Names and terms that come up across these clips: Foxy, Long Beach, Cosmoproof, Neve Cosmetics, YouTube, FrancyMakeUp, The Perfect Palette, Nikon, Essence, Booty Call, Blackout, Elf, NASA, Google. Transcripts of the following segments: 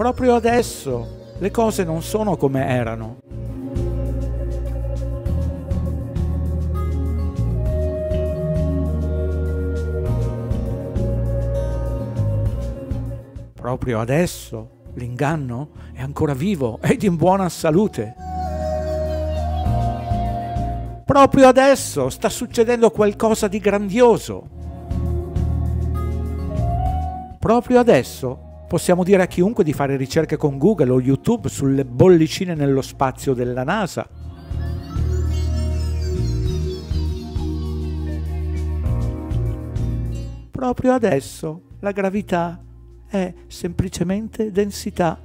Proprio adesso le cose non sono come erano. Proprio adesso l'inganno è ancora vivo ed in buona salute. Proprio adesso sta succedendo qualcosa di grandioso. Proprio adesso possiamo dire a chiunque di fare ricerche con Google o YouTube sulle bollicine nello spazio della NASA. Proprio adesso la gravità è semplicemente densità.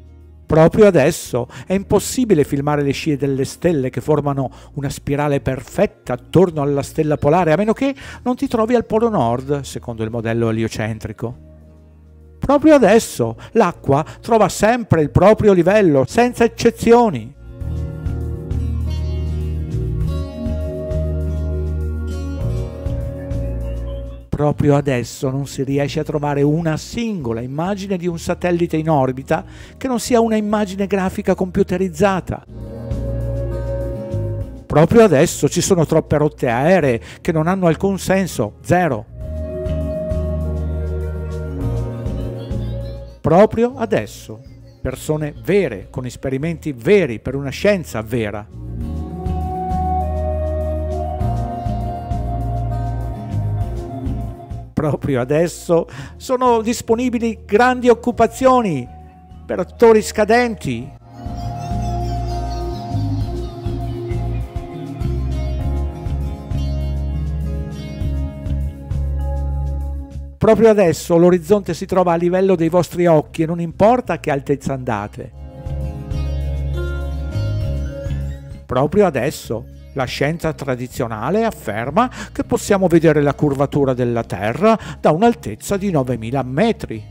Proprio adesso è impossibile filmare le scie delle stelle che formano una spirale perfetta attorno alla stella polare, a meno che non ti trovi al polo nord, secondo il modello eliocentrico. Proprio adesso l'acqua trova sempre il proprio livello, senza eccezioni. Proprio adesso non si riesce a trovare una singola immagine di un satellite in orbita che non sia una immagine grafica computerizzata. Proprio adesso ci sono troppe rotte aeree che non hanno alcun senso, zero. Proprio adesso, persone vere, con esperimenti veri, per una scienza vera. Proprio adesso sono disponibili grandi occupazioni per attori scadenti. Proprio adesso l'orizzonte si trova a livello dei vostri occhi e non importa a che altezza andate. Proprio adesso la scienza tradizionale afferma che possiamo vedere la curvatura della Terra da un'altezza di 9.000 metri.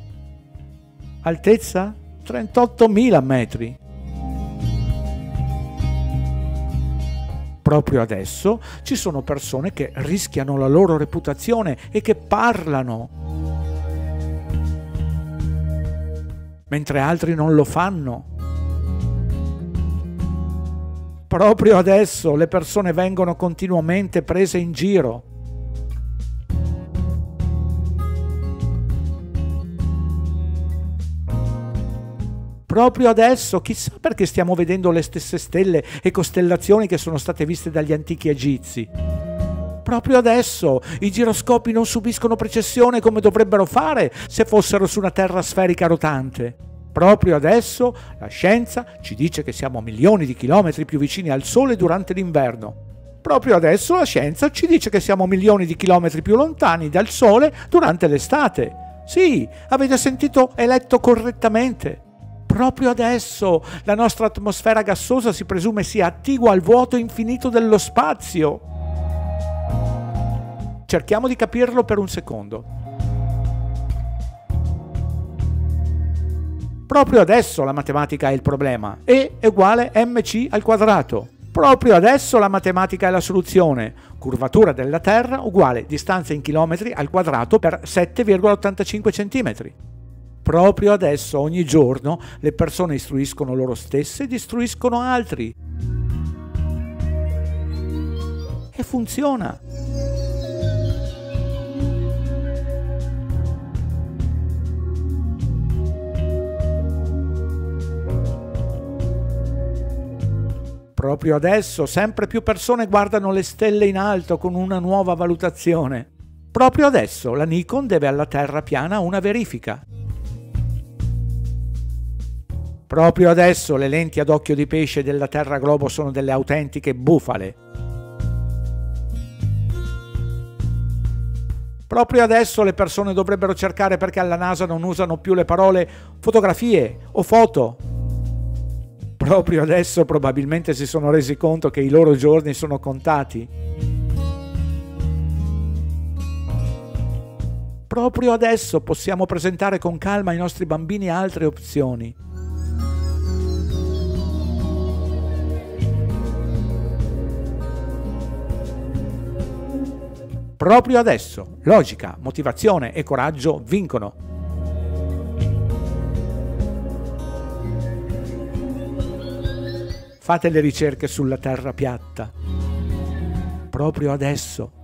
Altezza? 38.000 metri. Proprio adesso ci sono persone che rischiano la loro reputazione e che parlano, mentre altri non lo fanno. Proprio adesso le persone vengono continuamente prese in giro. Proprio adesso, chissà perché stiamo vedendo le stesse stelle e costellazioni che sono state viste dagli antichi egizi. Proprio adesso i giroscopi non subiscono precessione come dovrebbero fare se fossero su una terra sferica rotante. Proprio adesso la scienza ci dice che siamo a milioni di chilometri più vicini al Sole durante l'inverno. Proprio adesso la scienza ci dice che siamo a milioni di chilometri più lontani dal Sole durante l'estate. Sì, avete sentito e letto correttamente. Proprio adesso la nostra atmosfera gassosa si presume sia attigua al vuoto infinito dello spazio. Cerchiamo di capirlo per un secondo. Proprio adesso la matematica è il problema. E uguale mc al quadrato. Proprio adesso la matematica è la soluzione. Curvatura della Terra uguale distanza in chilometri al quadrato per 7,85 cm. Proprio adesso, ogni giorno, le persone istruiscono loro stesse e distruiscono altri. E funziona. Proprio adesso, sempre più persone guardano le stelle in alto con una nuova valutazione. Proprio adesso, la Nikon deve alla Terra piana una verifica. Proprio adesso le lenti ad occhio di pesce della Terra Globo sono delle autentiche bufale. Proprio adesso le persone dovrebbero cercare perché alla NASA non usano più le parole fotografie o foto. Proprio adesso probabilmente si sono resi conto che i loro giorni sono contati. Proprio adesso possiamo presentare con calma ai nostri bambini altre opzioni. Proprio adesso, logica, motivazione e coraggio vincono. Fate le ricerche sulla Terra piatta. Proprio adesso.